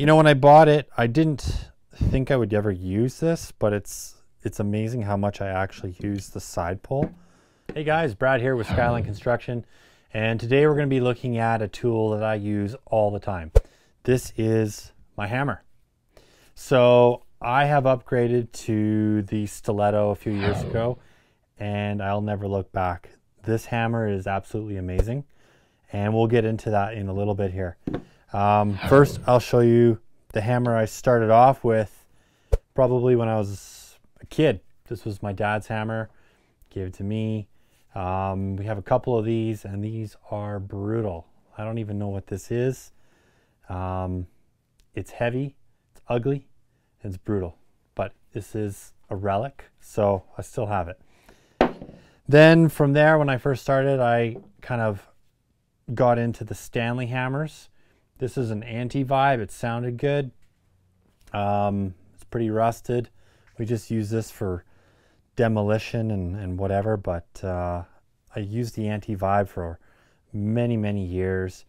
You know, when I bought it, I didn't think I would ever use this, but it's amazing how much I actually use the side pole. Hey guys, Brad here with Skyline Construction, and today we're going to be looking at a tool that I use all the time. This is my hammer. So I have upgraded to the Stiletto a few years ago, and I'll never look back. This hammer is absolutely amazing, and we'll get into that in a little bit here. First, I'll show you the hammer I started off with probably when I was a kid. This was my dad's hammer, gave it to me. We have a couple of these, and these are brutal. I don't even know what this is. It's heavy, it's ugly, and it's brutal, but this is a relic, so I still have it. Then from there, when I first started, I kind of got into the Stanley hammers. This is an anti-vibe. It sounded good. It's pretty rusted. We just use this for demolition and whatever, but I used the anti-vibe for many, many years.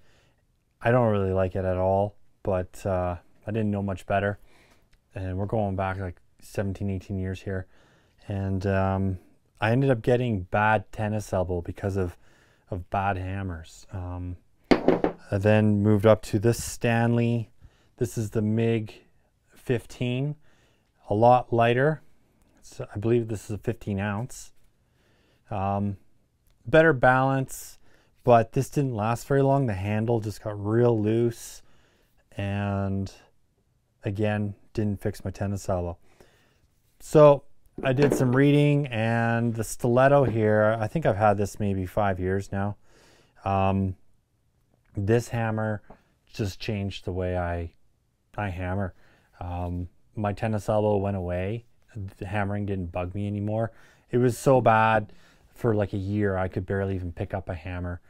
I don't really like it at all, but I didn't know much better. And we're going back like 17, 18 years here. And I ended up getting bad tennis elbow because of bad hammers. I then moved up to this Stanley. This is the MIG 15, a lot lighter. So I believe this is a 15 ounce. Better balance, but this didn't last very long. The handle just got real loose, and again, didn't fix my tennis elbow. So I did some reading, and the Stiletto here, I think I've had this maybe 5 years now. This hammer just changed the way I hammer. My tennis elbow went away. The hammering didn't bug me anymore. It was so bad for like a year, I could barely even pick up a hammer.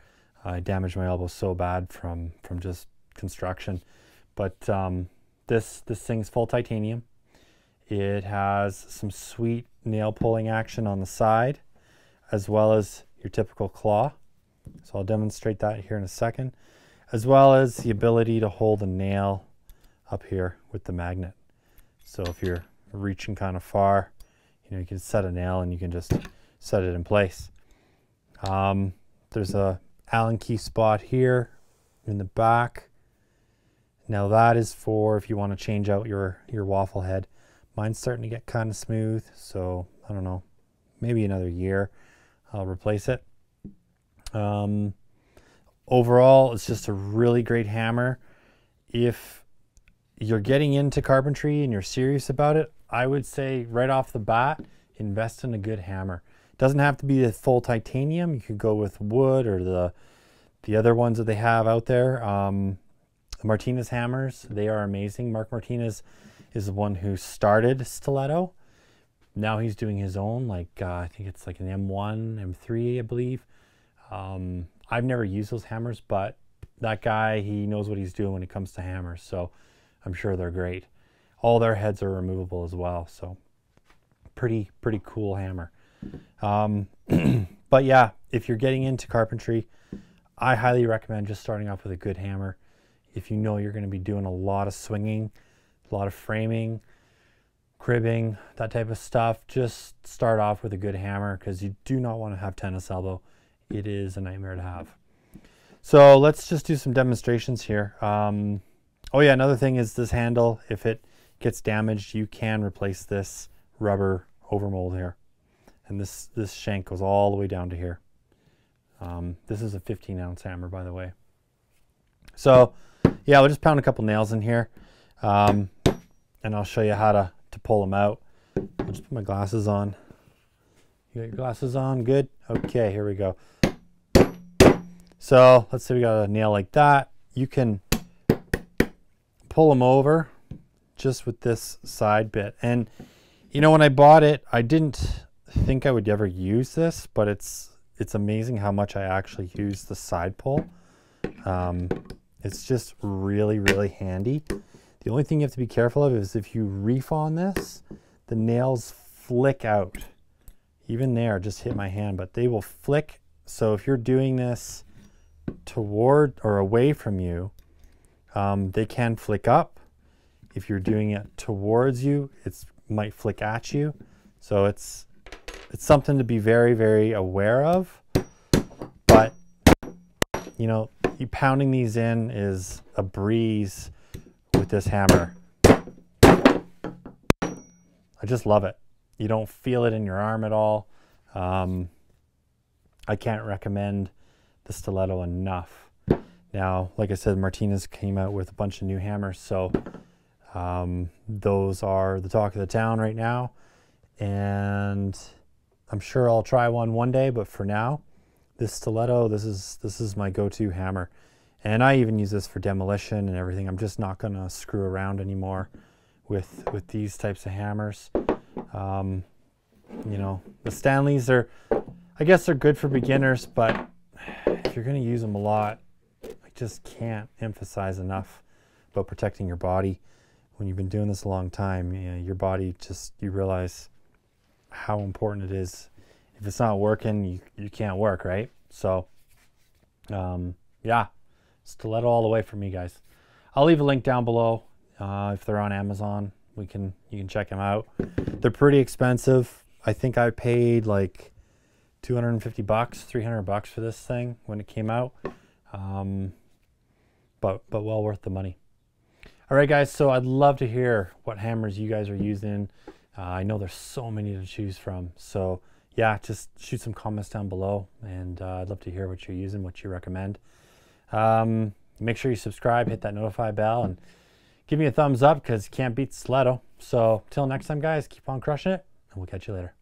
I damaged my elbow so bad from just construction. But this thing's full titanium. It has some sweet nail pulling action on the side, as well as your typical claw. So I'll demonstrate that here in a second, as well as the ability to hold a nail up here with the magnet. So if you're reaching kind of far, you know, you can set a nail and you can just set it in place. There's a Allen key spot here in the back. Now that is for if you want to change out your waffle head. Mine's starting to get kind of smooth, so I don't know, maybe another year I'll replace it. Overall, it's just a really great hammer. If you're getting into carpentry and you're serious about it, I would say right off the bat, invest in a good hammer. It doesn't have to be the full titanium. You could go with wood or the other ones that they have out there. The Martinez hammers, they are amazing. Mark Martinez is the one who started Stiletto. Now he's doing his own, like I think it's like an M1, M3, I believe. I've never used those hammers, but that guy, he knows what he's doing when it comes to hammers, so I'm sure they're great. All their heads are removable as well, so pretty cool hammer. But yeah, if you're getting into carpentry, I highly recommend just starting off with a good hammer. If you know you're going to be doing a lot of swinging, a lot of framing, cribbing, that type of stuff, just start off with a good hammer, because you do not want to have tennis elbow. It is a nightmare to have. So let's just do some demonstrations here. Oh yeah, another thing is this handle. If it gets damaged, you can replace this rubber overmold here. And this shank goes all the way down to here. This is a 15 ounce hammer, by the way. So yeah, we'll just pound a couple nails in here. And I'll show you how to pull them out. I'll just put my glasses on. You got your glasses on? Good? Okay, here we go. So let's say we got a nail like that. You can pull them over just with this side bit. And you know, when I bought it, I didn't think I would ever use this, but it's amazing how much I actually use the side pull. It's just really, really handy. The only thing you have to be careful of is if you reef on this, the nails flick out. Even there, just hit my hand, but they will flick. So if you're doing this toward or away from you, they can flick up. If you're doing it towards you, it might flick at you. So it's something to be very, very aware of. But, you know, you pounding these in is a breeze with this hammer. I just love it. You don't feel it in your arm at all. I can't recommend the Stiletto enough. Now, like I said, Martinez came out with a bunch of new hammers, so those are the talk of the town right now. And I'm sure I'll try one day, but for now, this Stiletto, this is my go-to hammer. And I even use this for demolition and everything. I'm just not gonna screw around anymore with these types of hammers. You know, the Stanleys are, I guess they're good for beginners, but if you're gonna use them a lot, I just can't emphasize enough about protecting your body. When you've been doing this a long time, you know, your body just, you realize how important it is. If it's not working, you can't work, right? So, yeah, Stiletto all the way for me, guys. I'll leave a link down below. If they're on Amazon, you can check them out. They're pretty expensive. I think I paid like $250, $300 for this thing when it came out. But well worth the money. All right, guys, so I'd love to hear what hammers you guys are using. I know there's so many to choose from. So yeah, just shoot some comments down below, and I'd love to hear what you're using, what you recommend. Make sure you subscribe, hit that notify bell, and give me a thumbs up, because you can't beat Stiletto. So till next time, guys, keep on crushing it, and we'll catch you later.